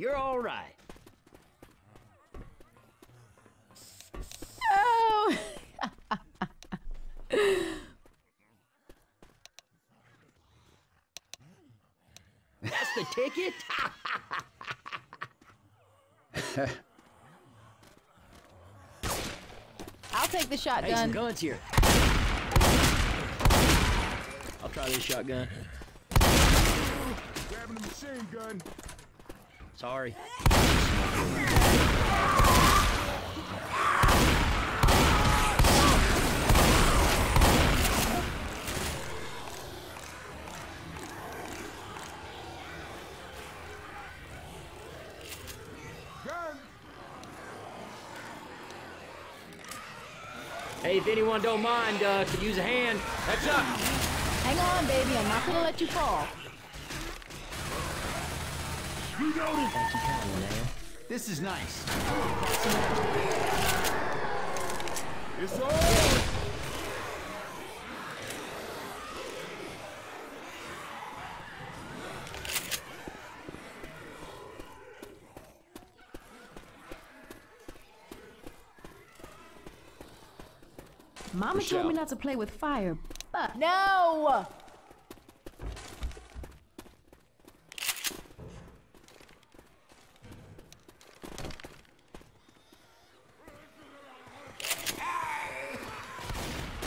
You're all right. Oh. That's the ticket? I'll take the shotgun. Hey, some guns here. I'll try this shotgun. Grabbing the machine gun. Sorry. Hey, if anyone don't mind, could use a hand. That's up. Hang on, baby. I'm not gonna let you fall. You got it. Thank you kindly, man. This is nice. It's all right. Mama told me not to play with fire, but no!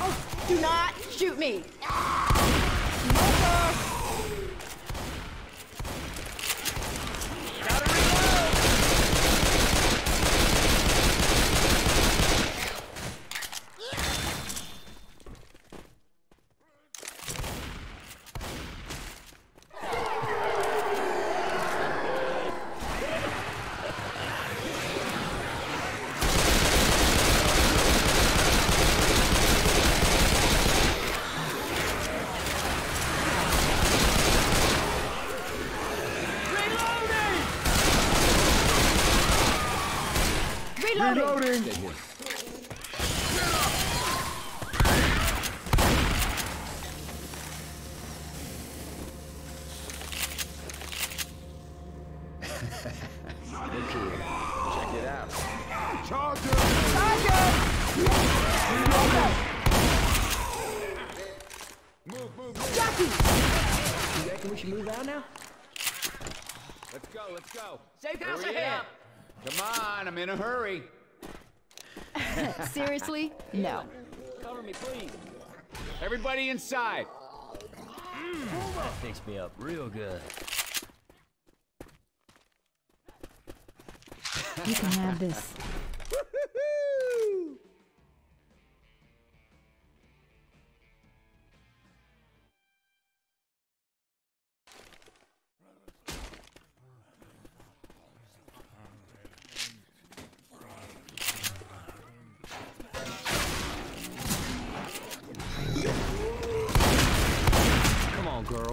Oh, do not shoot me! Reloading! Check it out. Charger! Move, move, move. Jackie! You reckon we should move out now? Let's go, let's go. Safe house ahead! Come on, I'm in a hurry. Seriously? No. Cover me, please. Everybody inside. That fixed me up real good. You can have this.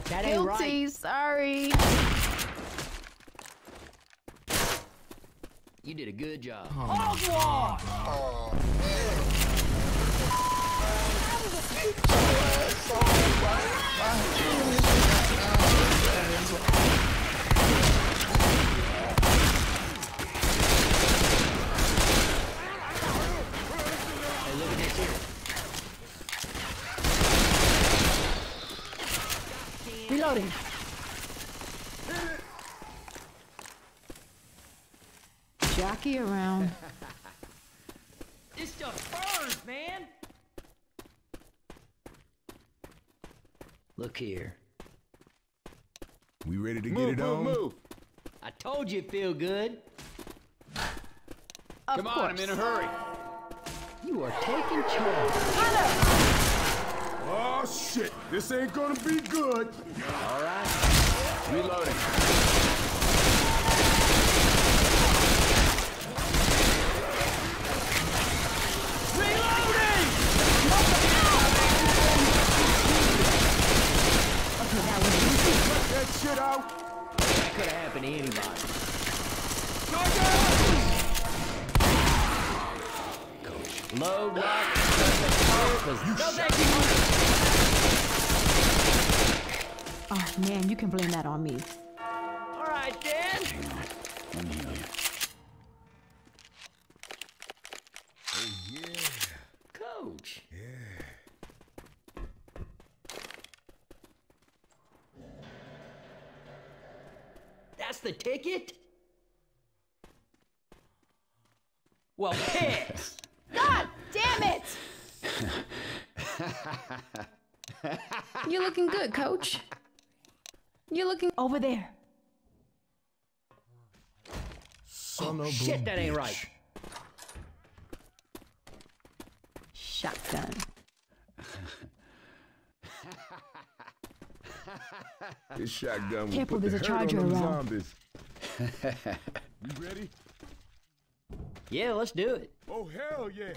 That ain't right. Guilty, sorry. You did a good job. Hey, look at this here. Reloading. Jockey around. This stuff burns, man. Look here. We ready to get it on? Move. I told you it feel good. Come on, I'm in a hurry. You are taking charge. Oh, shit. This ain't gonna be good. All right. Reloading. Reloading! Okay, now we need to cut that shit out. That could have happened to anybody. Coach, load, lock, because oh man, you can blame that on me. All right, then. Let me heal you. Oh, yeah. Coach. Yeah. That's the ticket? Well, piss! God damn it! You're looking good, Coach. You're looking over there. Oh, shit, that ain't right. Shotgun. This shotgun will put the hurt on them zombies. You ready? Yeah, let's do it. Oh, hell yeah.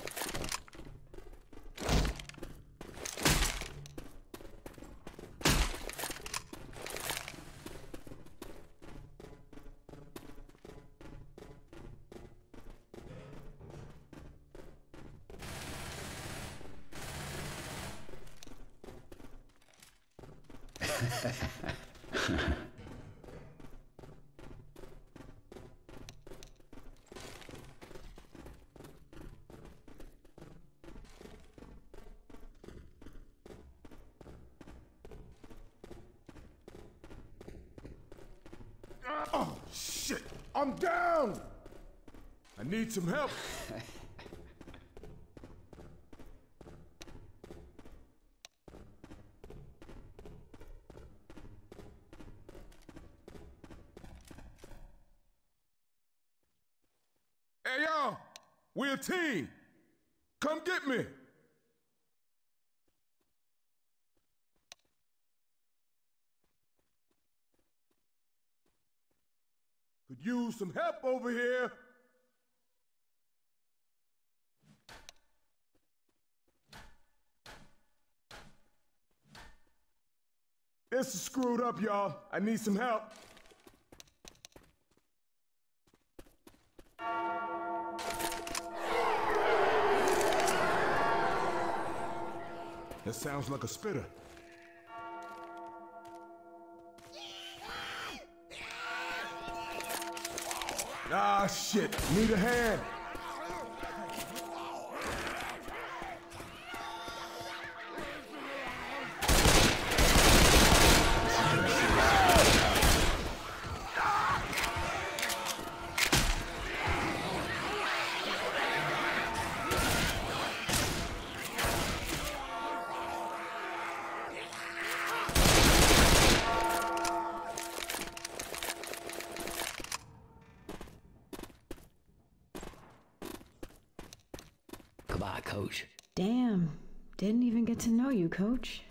Oh, shit! I'm down! I need some help! Hey, y'all! We're a team! Come get me! Could use some help over here. This is screwed up, y'all. I need some help. That sounds like a spitter. Ah, shit. Need a hand. Goodbye, Coach. Damn, didn't even get to know you, Coach.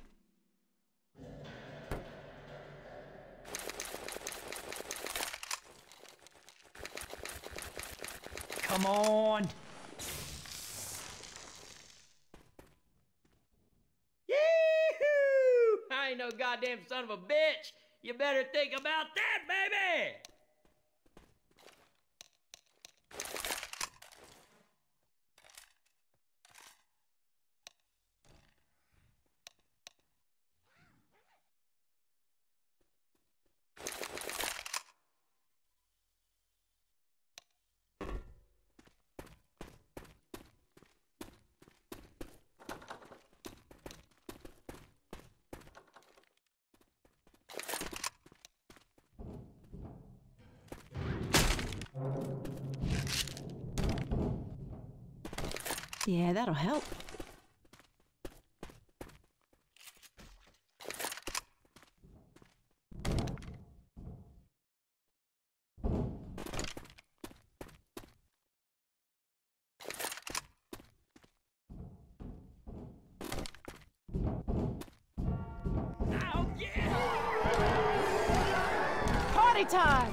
Come on. Yee-hoo! I ain't no goddamn son of a bitch. You better think about that, baby. Yeah, that'll help. Oh, yeah! Party time!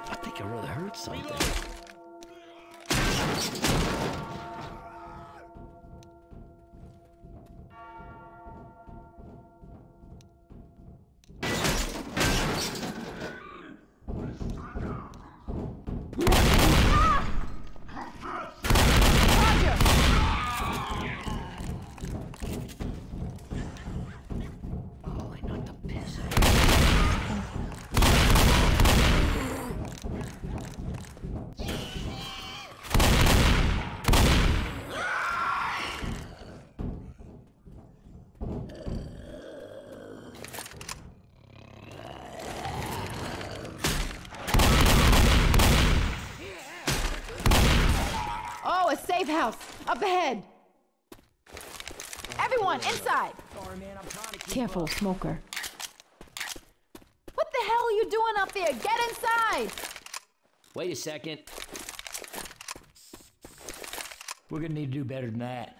I think I really hurt something. Massive house! Up ahead! Everyone, inside! Sorry, man, I'm trying to keep Careful, up. Smoker. What the hell are you doing up there? Get inside! Wait a second. We're gonna need to do better than that.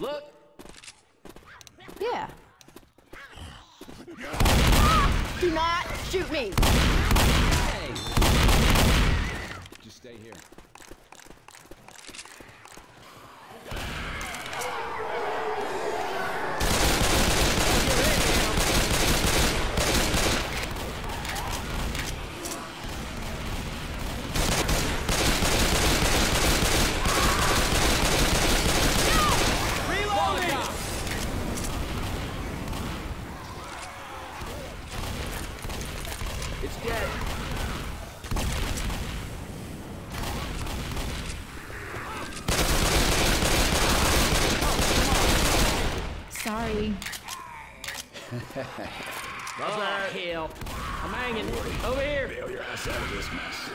Look! Yeah. Ah! Do not shoot me! Hey! Just stay here. Sorry. Oh, hell. I'm hanging. Over here. Bail your ass out of this mess.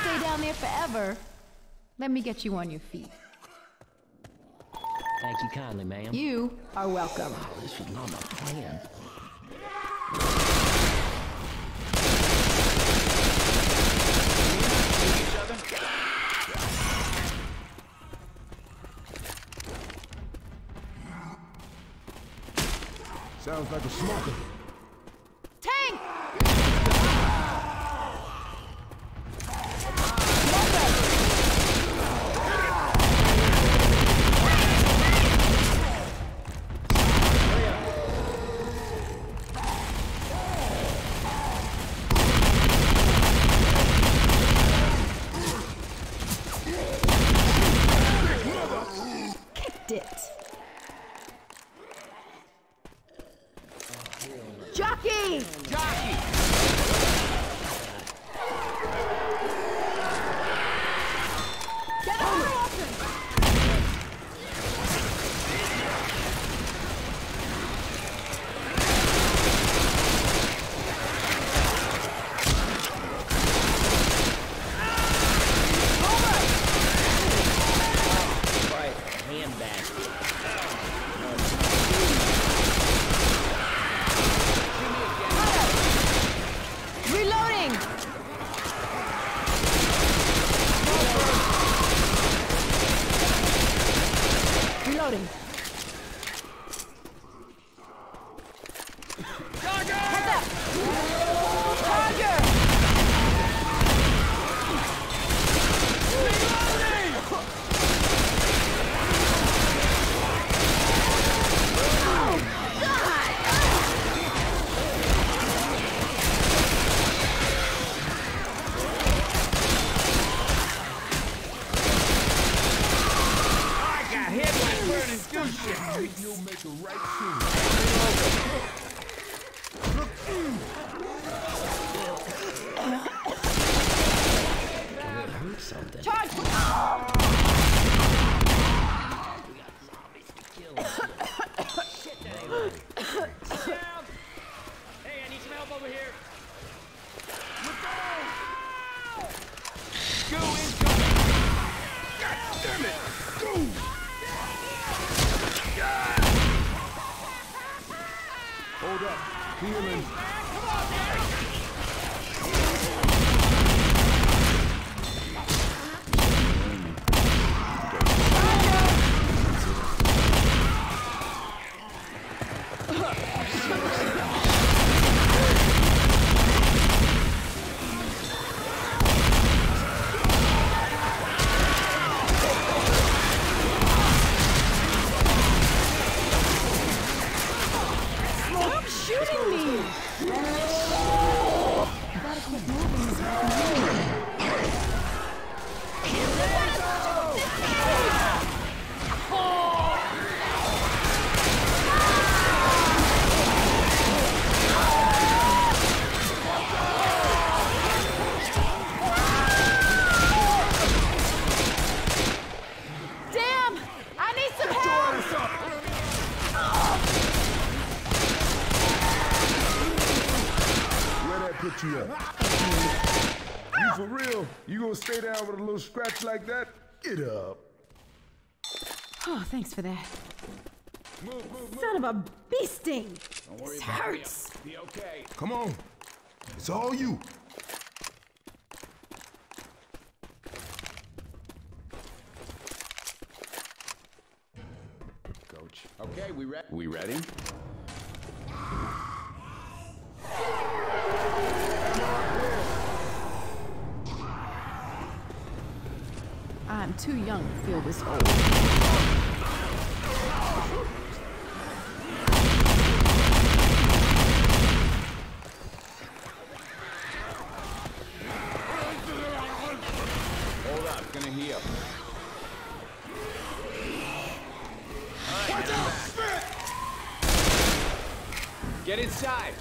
Stay down there forever. Let me get you on your feet. Thank you kindly, ma'am. You are welcome. Oh, this was not my plan. Sounds like a smoker. It. words. You'll make a right hurt something. Charge! We got zombies to kill. Shit, down. Hey, I need some help over here. Go incoming! God damn it! Go! God. Hold up. Healing. Come on, Daryl! You for real? You gonna stay down with a little scratch like that? Get up. Oh, thanks for that. Move. Son of a bee sting. Don't worry, this hurts. Be okay. Come on. It's all you. Coach. Okay, we ready? We ready? I'm too young to feel this old. Hold up, gonna heal. Right, watch out! Spit! Get inside!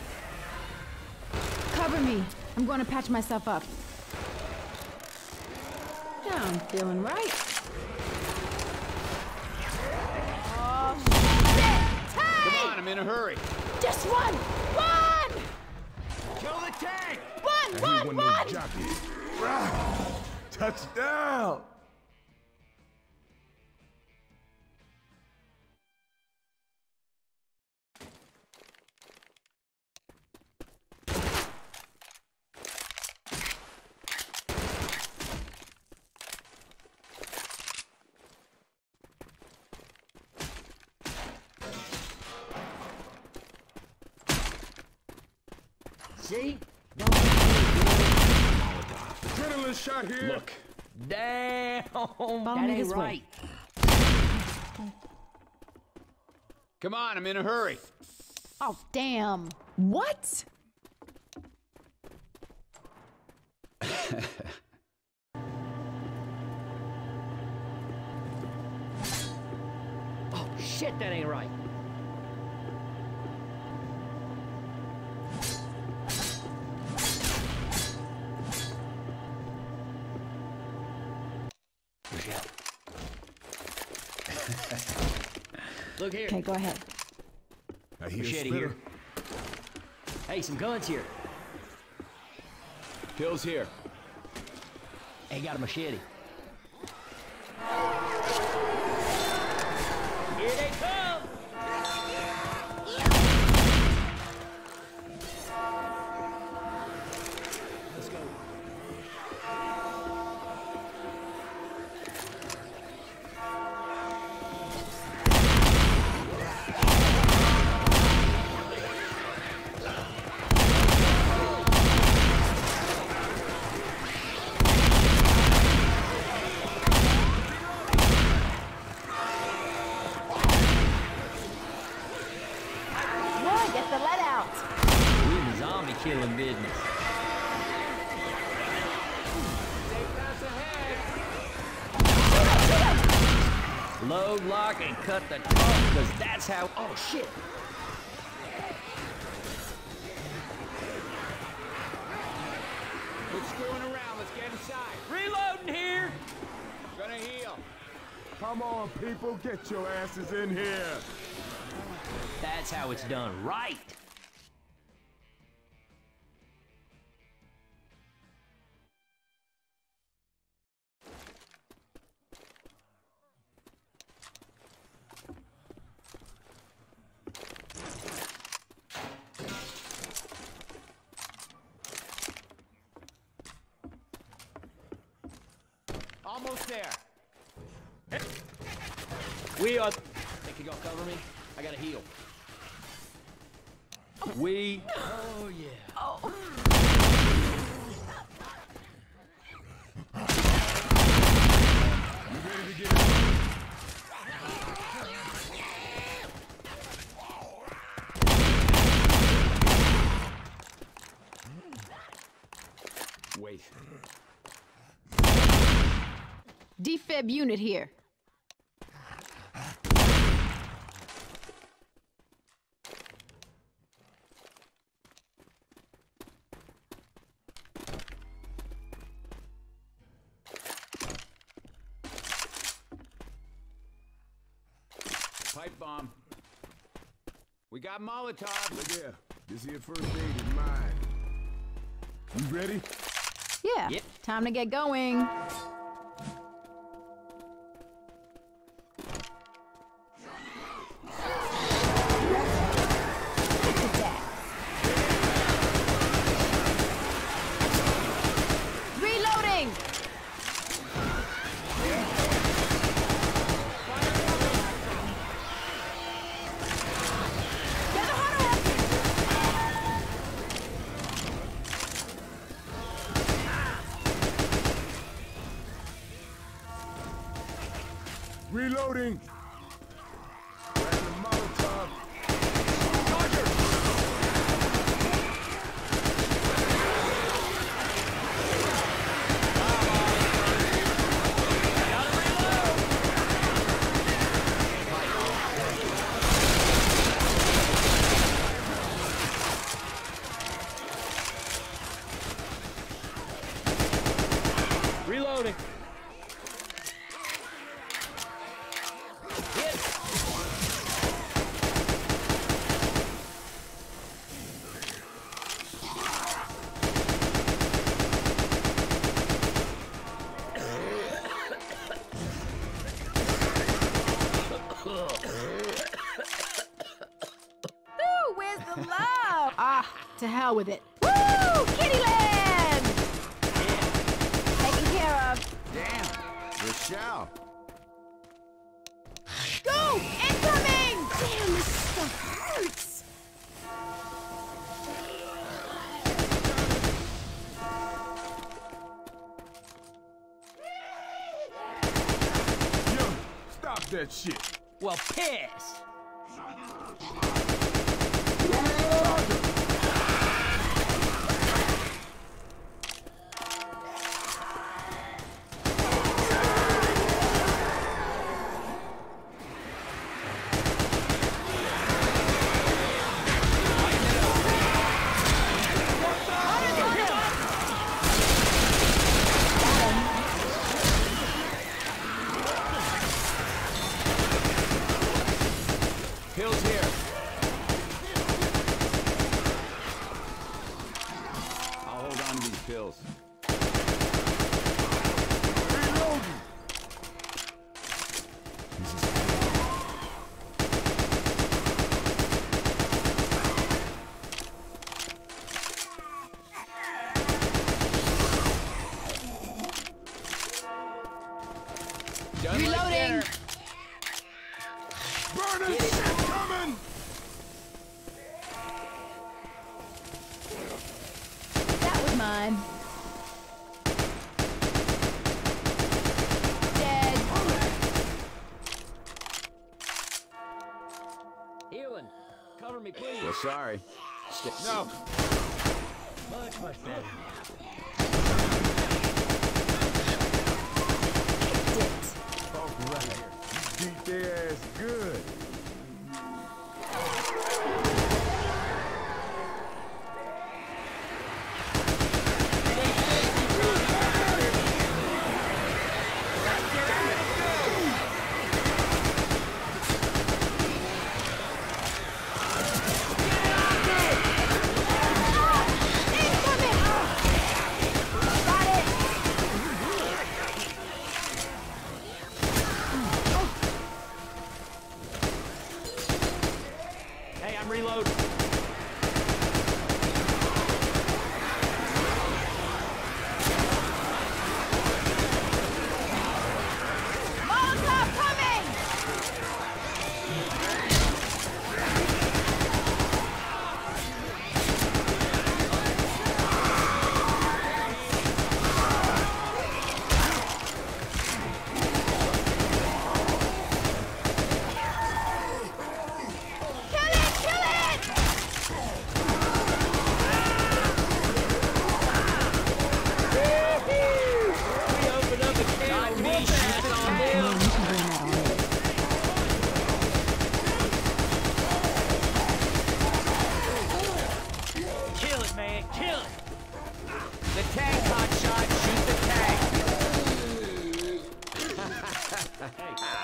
Cover me. I'm going to patch myself up. I'm feeling right. Oh, shit! Tank! Come on, I'm in a hurry. Just run! Run! Kill the tank! Run! Touchdown! See? Don't adrenaline shot here. Look. Damn. That ain't right. Come on, I'm in a hurry. Oh, damn. What? Oh, shit, that ain't right. Look here. Okay, go ahead. I hear machete here. Hey, some guns here. Pills here. Hey, got a machete. Here they come! Let's go. Load, lock, and cut the top, because that's how... Oh, shit! Quit screwing around. Let's get inside. Reloading here! Gonna heal. Come on, people. Get your asses in here. That's how it's done right. Almost there. Hey. We are... Think you gonna cover me? I gotta heal. Oh. We... Oh, yeah. Oh. You ready to get it? Wait. Defib unit here. Pipe bomb. We got Molotov. Look here. This here first aid is mine. You ready? Yeah. Yep. Time to get going. Reloading! To hell with it. Woo! Kittyland! Yeah. Taken care of. Damn. Rochelle. Go! Incoming! Damn, this stuff hurts. Yo, stop that shit. Well, piss. Pills. Reloading. Burning shit coming. Mine. Dead. Healing. Cover me, please. Well, sorry. No. Much better now. Kicked it. Oh, right here. Deep.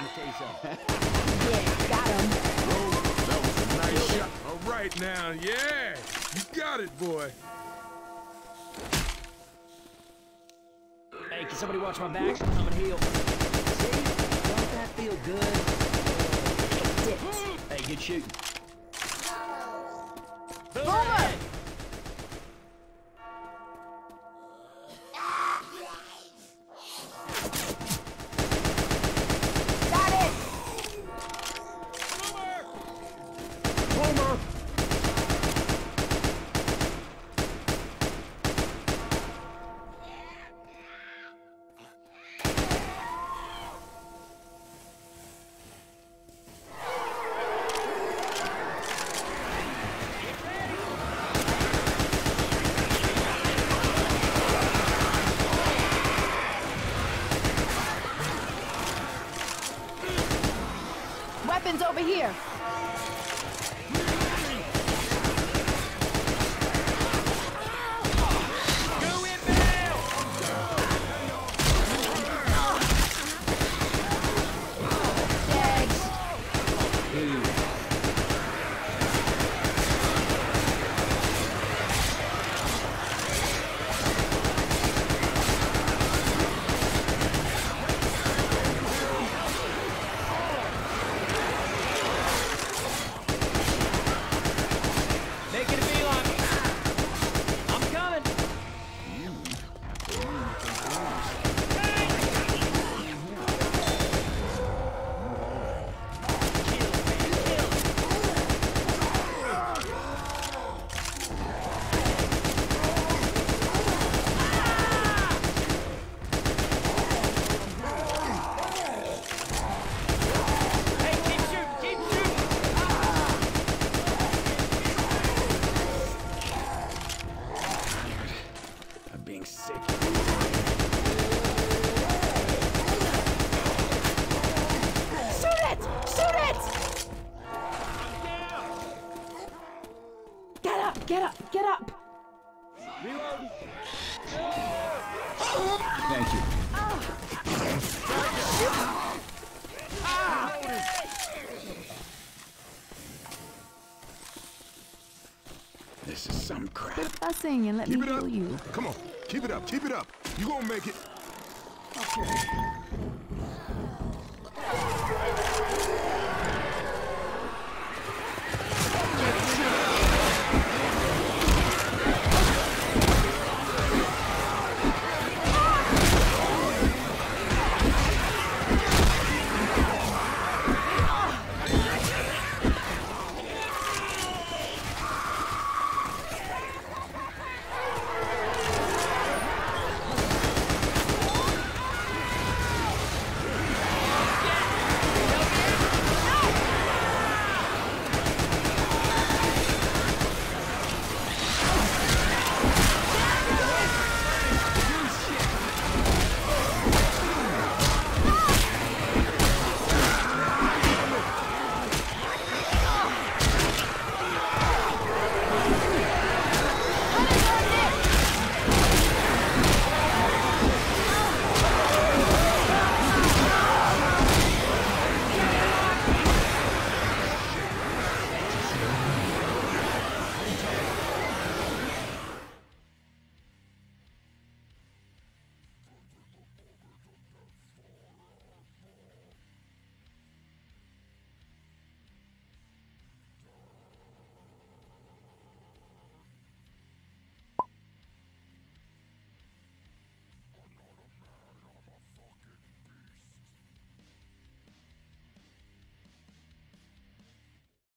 Yeah, got him. Oh, that was a nice shot. All right now, yeah. You got it, boy. Hey, can somebody watch my back? I'm gonna heal. See? Don't that feel good? Hey, good shooting. Bomber! Over here. Thank you. Oh. Ah. This is some crap. Quit fussing and let me heal you. Come on, keep it up, keep it up. You gonna make it. Okay.